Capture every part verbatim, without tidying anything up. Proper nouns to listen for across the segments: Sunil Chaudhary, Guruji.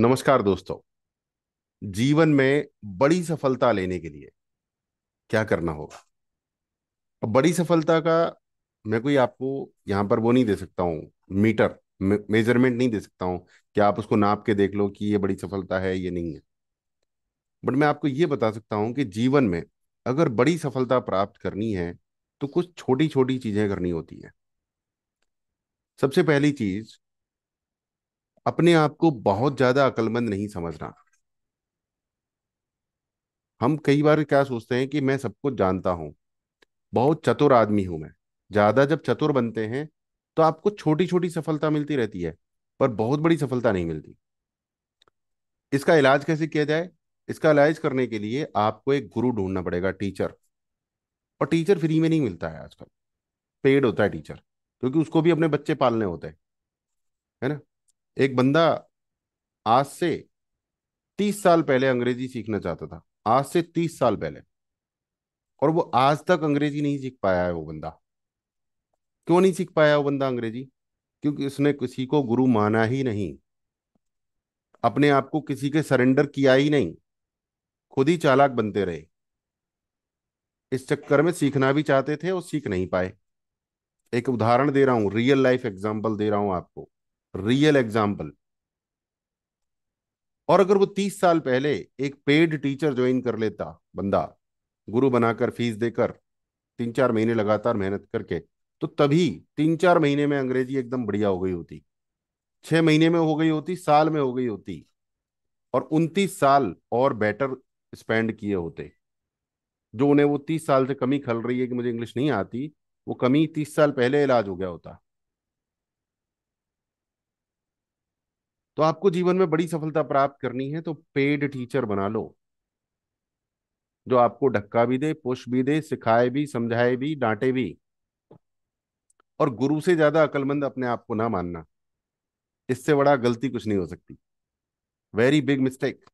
नमस्कार दोस्तों, जीवन में बड़ी सफलता लेने के लिए क्या करना होगा। अब बड़ी सफलता का मैं कोई आपको यहाँ पर वो नहीं दे सकता हूँ, मीटर मे, मेजरमेंट नहीं दे सकता हूँ कि आप उसको नाप के देख लो कि ये बड़ी सफलता है ये नहीं है। बट मैं आपको ये बता सकता हूँ कि जीवन में अगर बड़ी सफलता प्राप्त करनी है तो कुछ छोटी छोटी चीज़ें करनी होती हैं। सबसे पहली चीज़, अपने आप को बहुत ज्यादा अक्लमंद नहीं समझना। हम कई बार क्या सोचते हैं कि मैं सब कुछ जानता हूं, बहुत चतुर आदमी हूं मैं। ज्यादा जब चतुर बनते हैं तो आपको छोटी छोटी सफलता मिलती रहती है पर बहुत बड़ी सफलता नहीं मिलती। इसका इलाज कैसे किया जाए? इसका इलाज करने के लिए आपको एक गुरु ढूंढना पड़ेगा, टीचर। और टीचर फ्री में नहीं मिलता है, आजकल पेड होता है टीचर, क्योंकि उसको भी अपने बच्चे पालने होते हैं, है ना। एक बंदा आज से तीस साल पहले अंग्रेजी सीखना चाहता था, आज से तीस साल पहले, और वो आज तक अंग्रेजी नहीं सीख पाया है। वो बंदा क्यों नहीं सीख पाया? वो बंदा अंग्रेजी क्योंकि उसने किसी को गुरु माना ही नहीं, अपने आप को किसी के सरेंडर किया ही नहीं, खुद ही चालाक बनते रहे। इस चक्कर में सीखना भी चाहते थे और सीख नहीं पाए। एक उदाहरण दे रहा हूँ, रियल लाइफ एग्जाम्पल दे रहा हूँ आपको, रियल एग्जाम्पल। और अगर वो तीस साल पहले एक पेड टीचर ज्वाइन कर लेता बंदा, गुरु बनाकर फीस देकर तीन चार महीने लगातार मेहनत करके, तो तभी तीन चार महीने में अंग्रेजी एकदम बढ़िया हो गई होती, छह महीने में हो गई होती, साल में हो गई होती, और उनतीस साल और बेटर स्पेंड किए होते। जो उन्हें वो तीस साल से कमी खल रही है कि मुझे इंग्लिश नहीं आती, वो कमी तीस साल पहले इलाज हो गया होता। तो आपको जीवन में बड़ी सफलता प्राप्त करनी है तो पेड टीचर बना लो, जो आपको धक्का भी दे, पुश भी दे, सिखाए भी, समझाए भी, डांटे भी। और गुरु से ज्यादा अक्लमंद अपने आप को ना मानना, इससे बड़ा गलती कुछ नहीं हो सकती। वेरी बिग मिस्टेक,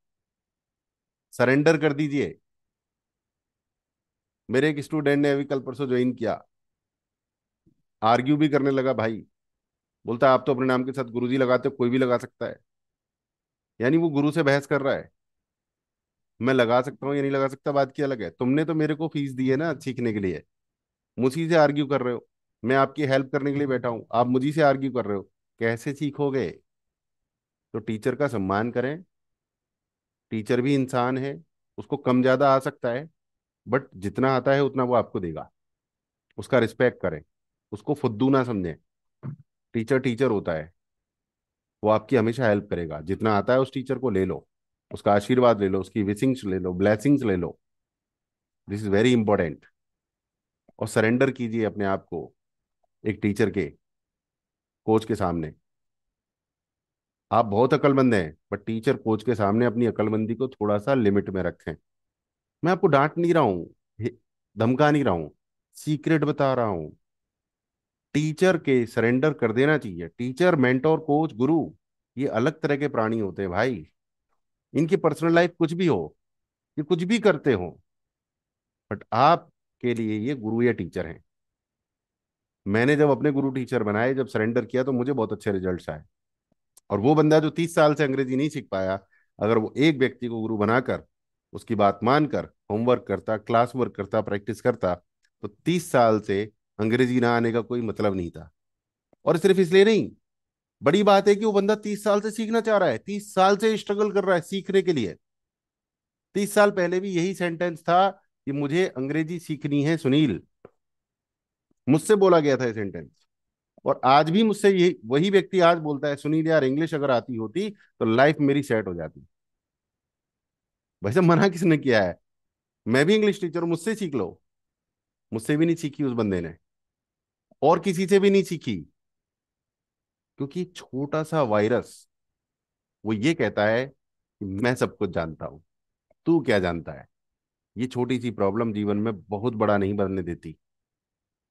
सरेंडर कर दीजिए। मेरे एक स्टूडेंट ने अभी कल परसों ज्वाइन किया, आर्ग्यू भी करने लगा। भाई बोलता है आप तो अपने नाम के साथ गुरुजी लगाते हो, कोई भी लगा सकता है। यानी वो गुरु से बहस कर रहा है, मैं लगा सकता हूँ या नहीं लगा सकता बात की अलग है, तुमने तो मेरे को फीस दी है ना सीखने के लिए, मुझी से आर्ग्यू कर रहे हो, मैं आपकी हेल्प करने के लिए बैठा हूँ, आप मुझी से आर्ग्यू कर रहे हो, कैसे सीखोगे। तो टीचर का सम्मान करें, टीचर भी इंसान है, उसको कम ज़्यादा आ सकता है, बट जितना आता है उतना वो आपको देगा। उसका रिस्पेक्ट करें, उसको फुद्दू ना समझें। टीचर टीचर होता है, वो आपकी हमेशा हेल्प करेगा। जितना आता है उस टीचर को ले लो, उसका आशीर्वाद ले लो, उसकी विशिंग्स ले लो, ब्लेसिंग्स ले लो। This is very important. और सरेंडर कीजिए अपने आप को एक टीचर के, कोच के सामने। आप बहुत अक्लमंद हैं बट टीचर, कोच के सामने अपनी अक्लमंदी को थोड़ा सा लिमिट में रखें। मैं आपको डांट नहीं रहा हूँ, धमका नहीं रहा हूँ, सीक्रेट बता रहा हूँ। टीचर के सरेंडर कर देना चाहिए। टीचर, मेंटोर, कोच, गुरु, ये अलग तरह के प्राणी होते हैं भाई। इनकी पर्सनल लाइफ कुछ भी हो, ये कुछ भी करते हो, बट आपके लिए ये गुरु या टीचर हैं। मैंने जब अपने गुरु टीचर बनाए, जब सरेंडर किया, तो मुझे बहुत अच्छे रिजल्ट्स आए। और वो बंदा जो तीस साल से अंग्रेजी नहीं सीख पाया, अगर वो एक व्यक्ति को गुरु बनाकर, उसकी बात मानकर, होमवर्क करता, क्लास वर्क करता, प्रैक्टिस करता, तो तीस साल से अंग्रेजी ना आने का कोई मतलब नहीं था। और सिर्फ इसलिए नहीं, बड़ी बात है कि वो बंदा तीस साल से सीखना चाह रहा है, तीस साल से स्ट्रगल कर रहा है सीखने के लिए। तीस साल पहले भी यही सेंटेंस था कि मुझे अंग्रेजी सीखनी है सुनील, मुझसे बोला गया था ये सेंटेंस। और आज भी मुझसे यही वही व्यक्ति आज बोलता है, सुनील यार इंग्लिश अगर आती होती तो लाइफ मेरी सेट हो जाती। भाई साहब, मना किसने किया है? मैं भी इंग्लिश टीचर हूं, मुझसे सीख लो। मुझसे भी नहीं सीखी उस बंदे ने, और किसी से भी नहीं सीखी, क्योंकि छोटा सा वायरस, वो ये कहता है कि मैं सब कुछ जानता हूं, तू क्या जानता है। ये छोटी सी प्रॉब्लम जीवन में बहुत बड़ा नहीं बनने देती,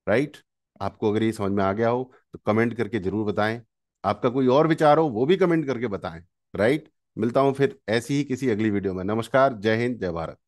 राइट। आपको अगर ये समझ में आ गया हो तो कमेंट करके जरूर बताएं। आपका कोई और विचार हो वो भी कमेंट करके बताएं, राइट। मिलता हूं फिर ऐसी ही किसी अगली वीडियो में। नमस्कार, जय हिंद, जय भारत।